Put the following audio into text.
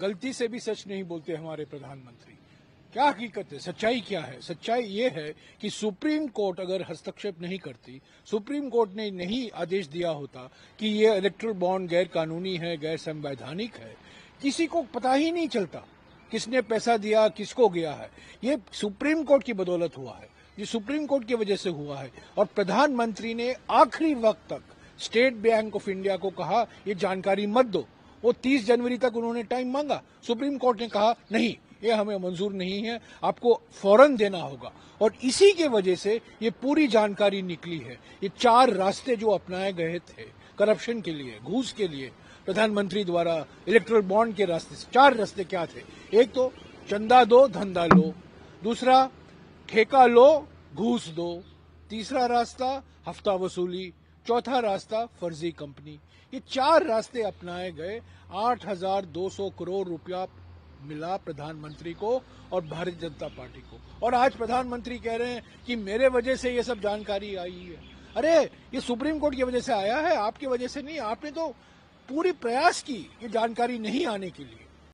गलती से भी सच नहीं बोलते हमारे प्रधानमंत्री। क्या हकीकत है, सच्चाई क्या है? सच्चाई ये है कि सुप्रीम कोर्ट अगर हस्तक्षेप नहीं करती, सुप्रीम कोर्ट ने नहीं आदेश दिया होता कि ये इलेक्टोरल बॉन्ड गैर कानूनी है, गैर संवैधानिक है, किसी को पता ही नहीं चलता किसने पैसा दिया, किसको गया है। ये सुप्रीम कोर्ट की बदौलत हुआ है, ये सुप्रीम कोर्ट की वजह से हुआ है। और प्रधानमंत्री ने आखिरी वक्त तक स्टेट बैंक ऑफ इंडिया को कहा ये जानकारी मत दो। वो 30 जनवरी तक उन्होंने टाइम मांगा, सुप्रीम कोर्ट ने कहा नहीं, ये हमें मंजूर नहीं है, आपको फौरन देना होगा। और इसी के वजह से ये पूरी जानकारी निकली है। ये 4 रास्ते जो अपनाए गए थे करप्शन के लिए, घूस के लिए, प्रधानमंत्री द्वारा इलेक्टोरल बॉन्ड के रास्ते से, 4 रास्ते क्या थे? एक तो चंदा दो धंधा लो, दूसरा ठेका लो घूस दो, तीसरा रास्ता हफ्ता वसूली, चौथा रास्ता फर्जी कंपनी। ये 4 रास्ते अपनाए गए। 8,200 करोड़ रुपया मिला प्रधानमंत्री को और भारतीय जनता पार्टी को। और आज प्रधानमंत्री कह रहे हैं कि मेरे वजह से ये सब जानकारी आई है। अरे ये सुप्रीम कोर्ट की वजह से आया है, आपकी वजह से नहीं। आपने तो पूरी प्रयास की ये जानकारी नहीं आने के लिए।